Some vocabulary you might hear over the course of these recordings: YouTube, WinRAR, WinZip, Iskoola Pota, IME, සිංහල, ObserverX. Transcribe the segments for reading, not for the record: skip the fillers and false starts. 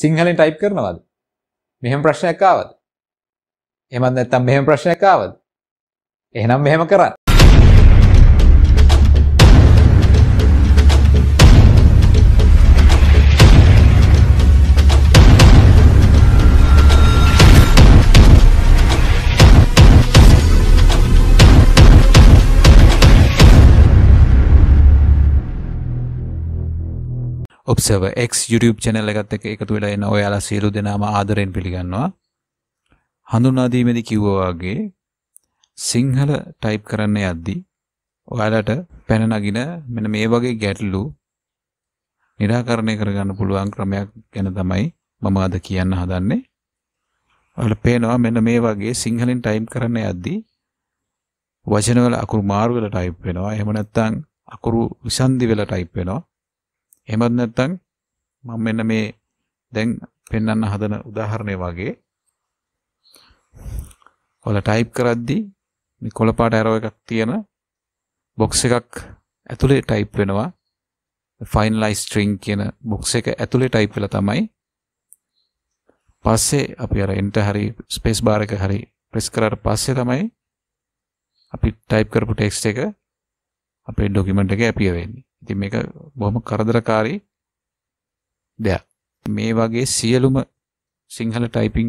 සිංහලෙන් ටයිප් කරනවද? මෙහෙම ප්‍රශ්නයක් ආවද? එහෙමත් නැත්නම් මෙහෙම ප්‍රශ්නයක් ආවද? එහෙනම් මෙහෙම කරන්න. ObserverX YouTube channel එකත් එක්ක එකතු වෙලා ඉන්න ඔයාලා සියලු දෙනාම ආදරෙන් පිළිගන්නවා. හඳුනාදීමේදී කිව්වා වගේ සිංහල ටයිප් කරන්න යද්දී ඔයාලට පැන නගින මෙන්න මේ වගේ ගැටලු නිරාකරණය කරගන්න පුළුවන් ක්‍රමයක් ගැන තමයි මම අද කියන්න හදන්නේ. ඔයාලා පේනවා මෙන්න මේ වගේ සිංහලෙන් ටයිප් කරන්න යද්දී වචනවල අකුරු මාරු වෙලා ටයිප් වෙනවා. එහෙම නැත්නම් අකුරු විසන්දි වෙලා ටයිප් වෙනවා. එහෙමත් නැත්නම් මම මෙන්න මේ දැන් පෙන්වන්න හදන උදාහරණය වගේ ඔයාලා ටයිප් කරද්දී මේ කොළ පාට arrow එකක් තියෙන box එකක් ඇතුලේ ටයිප් වෙනවා finalize string කියන box එක ඇතුලේ ටයිප් වෙලා තමයි පස්සේ අපි අර enter හරි space bar එක හරි press කරාට පස්සේ තමයි අපි ටයිප් කරපු text එක අපේ document එකේ appear වෙන්නේ. ඉතින් මේක බොහොම කරදරකාරී දෙයක්. මේ වගේ සියලුම සිංහල ටයිපින්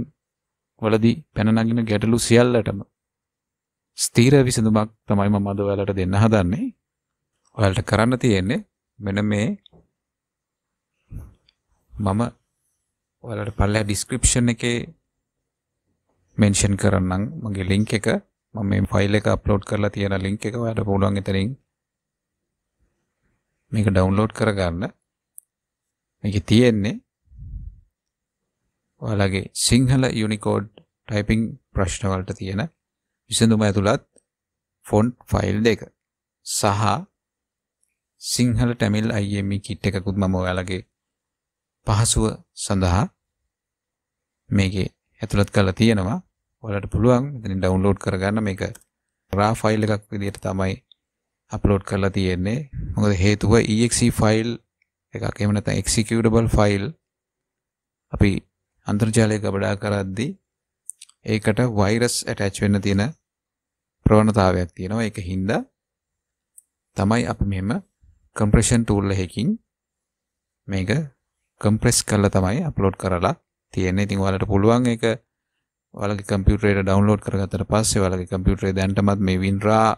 වලදී පැන නගින ගැටලු සියල්ලටම ස්ථිර විසඳුමක් තමයි මම අද ඔයාලට දෙන්න හදන්නේ. ඔයාලට කරන්න තියෙන්නේ මෙන්න මේ මම ඔයාලට පළවෙනි description එකේ mention කරන්නම් මගේ link එක. මම මේ file එක upload කරලා තියෙන link එක ඔයාලට පුළුවන් එතනින් මේක ඩවුන්ලෝඩ් කරගන්න. මේකේ තියෙන්නේ ඔයාලගේ සිංහල යුනිකෝඩ් ටයිපින් ප්‍රශ්න වලට තියෙන විසඳුම ඇතුළත් ෆොන්ට් ෆයිල් දෙක සහ සිංහල තමිල් IME කිට් එකකුත් මම ඔයාලගේ පහසුව සඳහා මේකේ ඇතුළත් කරලා තියෙනවා. ඔයාලට පුළුවන් මෙතනින් ඩවුන්ලෝඩ් කරගන්න. මේක raw ෆයිල් එකක් විදිහට තමයි අප්ලෝඩ් කරලා තියෙන්නේ. මොකද හේතුව exe ෆයිල් එකක් එහෙම නැත්නම් executable ෆයිල් අපි අන්තර්ජාලය ගබඩා කරද්දී ඒකට වෛරස් ඇටච් වෙන්න තියෙන ප්‍රවණතාවයක් තියෙනවා. ඒකින්ද තමයි අපි මෙහෙම compression tool එකකින් මේක compress කරලා තමයි අප්ලෝඩ් කරලා තියෙන්නේ. ඉතින් ඔයාලට පුළුවන් ඒක ඔයාලගේ computer එකට download කරගත්තට පස්සේ ඔයාලගේ computer එකේ දැන්ටමත් මේ WinRAR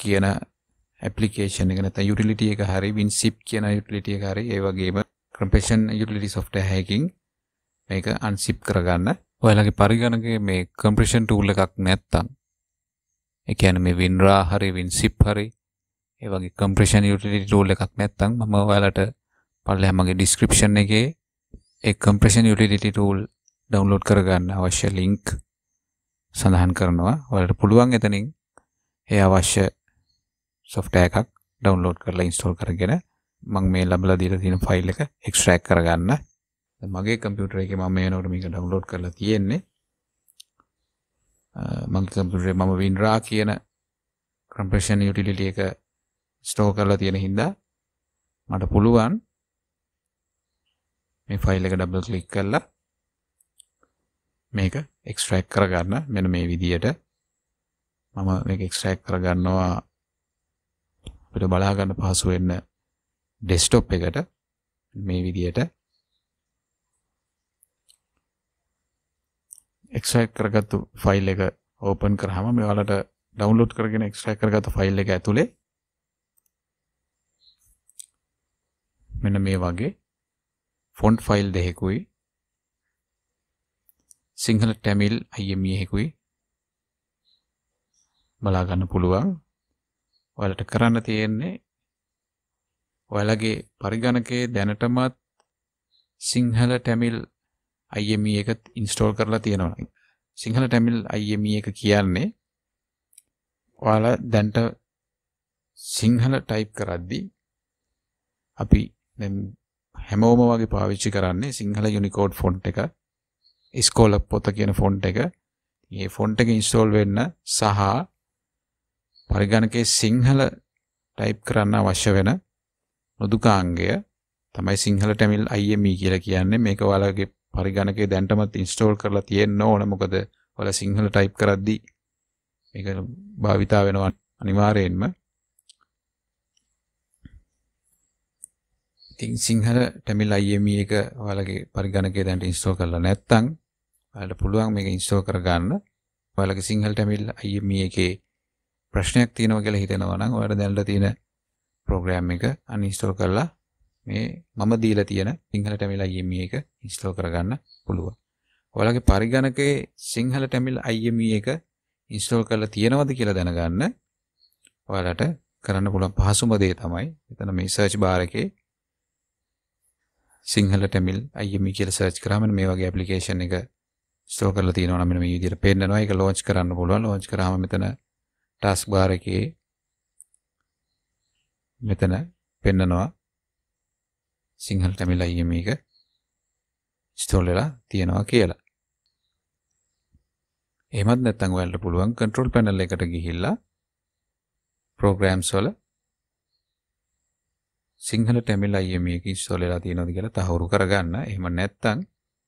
කියන application එක නැත්නම් utility එක හරි WinZip කියන utility එක හරි ඒ වගේම compression utility software එකකින් මේක unzip කරගන්න. ඔයාලගේ පරිගණකයේ මේ compression tool එකක් නැත්නම් ඒ කියන්නේ මේ WinRAR හරි WinZip හරි ඒ වගේ compression utility tool එකක් නැත්නම් මම ඔයාලට පළලෙහා මගේ description එකේ ඒ compression utility tool download කරගන්න අවශ්‍ය link සඳහන් කරනවා. ඔයාලට පුළුවන් එතනින් ඒ අවශ්‍ය software එකක් download කරලා install කරගෙන මම මේ ලැබලා දීලා තියෙන ෆයිල් එක extract කරගන්න. මගේ computer එකේ මම මේ වෙනකොට මේක download කරලා තියෙන්නේ. මගේ computer එකේ මම WinRAR කියන compression utility එක store කරලා තියෙන හින්දා මට පුළුවන් මේ ෆයිල් එක double click කරලා මේක extract කරගන්න. මෙන්න මේ විදියට මම මේක extract කරගන්නවා. අපිට බලා ගන්න පහසු වෙන්න desktop එකට මේ විදියට extract කරගත්තු ෆයිල් එක open කරාම මේ ඔයාලට download කරගෙන extract කරගත්තු ෆයිල් එක ඇතුලේ මෙන්න මේ වගේ font file දෙකකුයි සිංහල Tamil IME එකකුයි බලා ගන්න පුළුවන්. ඔයාලට කරන්න තියෙන්නේ ඔයාලගේ පරිගණකයේ දැනටමත් සිංහල තමිල් IME එක ඉන්ස්ටෝල් කරලා තියෙනවා. සිංහල තමිල් IME එක කියන්නේ ඔයාලා දැන්ට සිංහල ටයිප් කරද්දී අපි දැන් හැමෝම වගේ පාවිච්චි කරන්නේ සිංහල යුනිකෝඩ් ෆොන්ට් එක ඉස්කෝලා පොත කියන ෆොන්ට් එක. මේ ෆොන්ට් එක ඉන්ස්ටෝල් වෙන්න සහ පරිගණකයේ සිංහල ටයිප් කරන්න අවශ්‍ය වෙන මෘදුකාංගය තමයි සිංහල ටැමිල් IME කියලා කියන්නේ. මේක ඔයාලගේ පරිගණකයේ දැන්ටමත් ඉන්ස්ටෝල් කරලා තියෙන්න ඕන. මොකද ඔයාලා සිංහල ටයිප් කරද්දී මේක භාවිතා වෙනවා අනිවාර්යයෙන්ම. ඉතින් සිංහල ටැමිල් IME එක ඔයාලගේ පරිගණකයේ දැන්ට ඉන්ස්ටෝල් කරලා නැත්නම් ඔයාලට පුළුවන් මේක ඉන්ස්ටෝල් කරගන්න. ඔයාලගේ සිංහල ටැමිල් IME එකේ ප්‍රශ්නයක් තියෙනවා කියලා හිතනවා නම් ඔයාලට දැන්ලා තියෙන program එක uninstall කරලා මේ මම දීලා තියෙන සිංහල තමිල් IME එක install කරගන්න පුළුවන්. ඔයාලගේ පරිගණකයේ සිංහල තමිල් IME එක install කරලා තියෙනවද කියලා දැනගන්න ඔයාලට කරන්න පුළුවන් පහසුම දේ තමයි මෙතන මේ search bar එකේ සිංහල තමිල් IME කියලා search කරාම මේ වගේ application එක install කරලා තියෙනවා නම් මෙන්න මේ විදිහට පේන්නනවා. ඒක launch කරන්න පුළුවන්. launch කරාම මෙතන task bar එකේ මෙතන පෙන්නනවා සිංහල තමිල් IME එක install වෙලා තියෙනවා කියලා. එහෙමත් නැත්නම් ඔයාලට පුළුවන් control panel එකට ගිහිල්ලා programs වල සිංහල තමිල් IME එක install වෙලා තියෙනවද කියලා තහවුරු කරගන්න. එහෙම නැත්නම්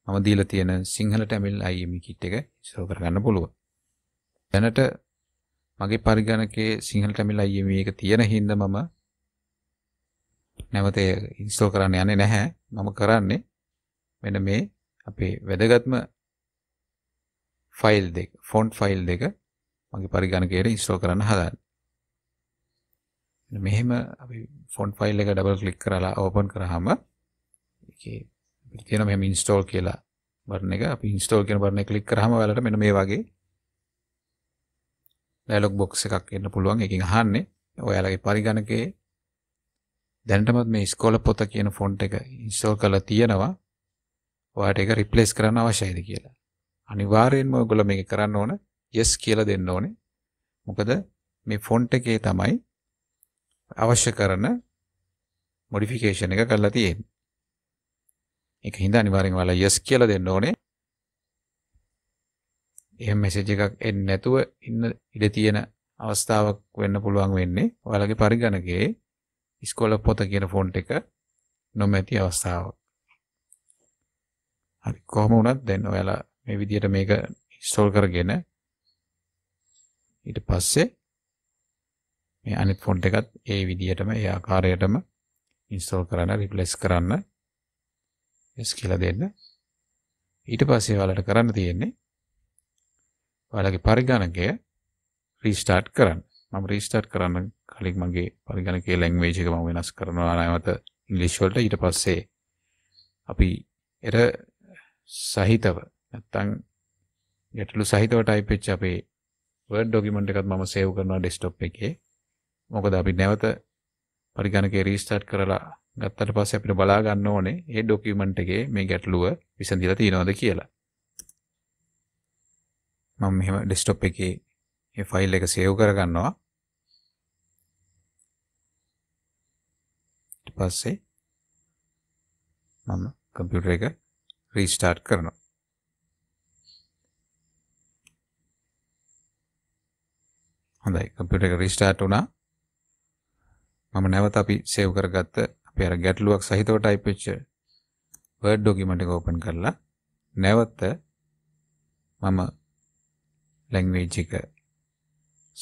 මම දීලා තියෙන සිංහල තමිල් IME kit එක install කරගන්න පුළුවන්. දැනට මගේ පරිගණකයේ සිංහල තමිල් IME එක තියෙන හින්දා මම නැවත ඉන්ස්ටෝල් කරන්න යන්නේ නැහැ. මම කරන්නේ මෙන්න මේ අපේ වැදගත්ම ෆයිල් දෙක, ෆොන්ට් ෆයිල් දෙක මගේ පරිගණකයට ඉන්ස්ටෝල් කරන්න හදන්නේ. මෙන්න මෙහෙම අපි ෆොන්ට් ෆයිල් එක ඩබල් ක්ලික් කරලා ඕපන් කරාම ඒකේ තියෙන මෙහෙම ඉන්ස්ටෝල් කියලා බටන් එක අපි ඉන්ස්ටෝල් කියන බටන් එක ක්ලික් කරාම ඔයාලට මෙන්න මේ වගේ dialog box එකක් එන්න පුළුවන්. එකකින් අහන්නේ ඔයාලගේ පරිගණකයේ දැනටමත් මේ ඉස්කෝල පොත කියන ෆොන්ට් එක ඉන්ස්ටෝල් කරලා තියෙනවා. ඔයාලට ඒක රිප්ලේස් කරන්න අවශ්‍යයිද කියලා. අනිවාර්යයෙන්ම ඔයගොල්ලෝ මේක කරන්න ඕන. yes කියලා දෙන්න ඕනේ. මොකද මේ ෆොන්ට් එකේ තමයි අවශ්‍ය කරන මොඩිෆිකේෂන් එක කරලා තියෙන්නේ. ඒක හින්දා අනිවාර්යෙන් ඔයාලා yes කියලා දෙන්න ඕනේ. එහෙම message එකක් එන්නේ නැතුව ඉන්න ඉඩ තියෙන අවස්ථාවක් වෙන්න පුළුවන් වෙන්නේ ඔයාලගේ පරිගණකයේ ඉස්කෝල පොත කියන ෆොන්ට් එක නොමැති අවස්ථාවක්. හරි, කොහොම වුණත් දැන් ඔයාලා මේ විදියට මේක install කරගෙන ඊට පස්සේ මේ අනිත් ෆොන්ට් එකත් ඒ විදියටම ඒ ආකාරයටම install කරන්න, replace කරන්න, yes කියලා දෙන්න. ඊට පස්සේ ඔයාලට කරන්න තියෙන්නේ ඔයාලගේ පරිගණකය රීස්ටාර්ට් කරන්න. මම රීස්ටාර්ට් කරන්න කලින් මගේ පරිගණකයේ ලැන්ග්වේජ් එක මම වෙනස් කරනවා නැවත ඉංග්‍රීසි වලට. ඊට පස්සේ අපි එර සහිතව නැත්තම් ගැටලු සහිතව ටයිප් වෙච්ච අපේ Word document එකත් මම සේව් කරනවා desktop එකේ. මොකද අපි නැවත පරිගණකය රීස්ටාර්ට් කරලා ගත්තට පස්සේ අපිට බලා ගන්න ඕනේ මේ document එකේ මේ ගැටලුව විසඳිලා තියෙනවද කියලා. මම මෙහෙම desktop එකේ මේ ෆයිල් එක save කරගන්නවා. ඊට පස්සේ මම computer එක restart කරනවා. හොඳයි, computer එක restart වුණා. මම නැවත අපි save කරගත්ත අපේ අර ගැටලුවක් සහිතව type වෙච්ච Word document එක open කරලා නැවත මම language එක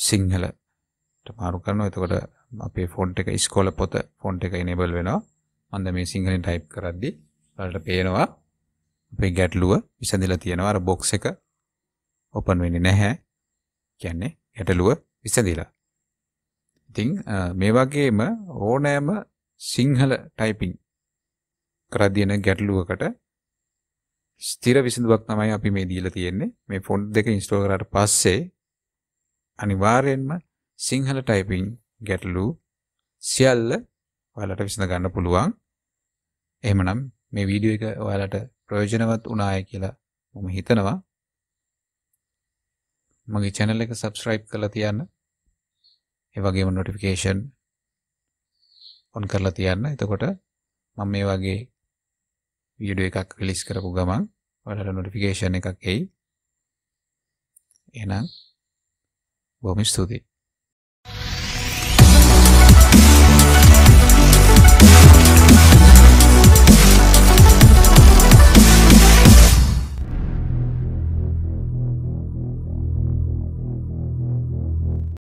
සිංහලට මාරු කරනවා. එතකොට අපේ ෆොන්ට් එක ඉස්කෝල පොත ෆොන්ට් එක enable වෙනවා. මම මේ සිංහලෙන් type කරද්දී ඔයාලට පේනවා අපේ ගැටලුව විසඳිලා තියෙනවා. අර box එක open වෙන්නේ නැහැ. කියන්නේ ගැටලුව විසඳිලා. ඉතින් මේ වගේම ඕනෑම සිංහල typing කරද්දී එන ගැටලුවකට ස්ථිර විසඳුමක් තමයි අපි මේ දීලා තියෙන්නේ. මේ ෆොන්ට් දෙක install කරාට පස්සේ අනිවාර්යෙන්ම සිංහල ටයිපින් ගැටලු සියල්ල ඔයාලට විසඳ ගන්න පුළුවන්. එහෙමනම් මේ වීඩියෝ එක ඔයාලට ප්‍රයෝජනවත් වුණාය කියලා මම හිතනවා. මගේ channel එක subscribe කරලා තියන්න. ඒ වගේම notification on කරලා තියන්න. එතකොට මම මේ වගේ වීඩියෝ එකක් රිලීස් කරපු ගමන් ඔයාලට notification එකක් එයි. එහෙනම් බොහොම ස්තුතියි.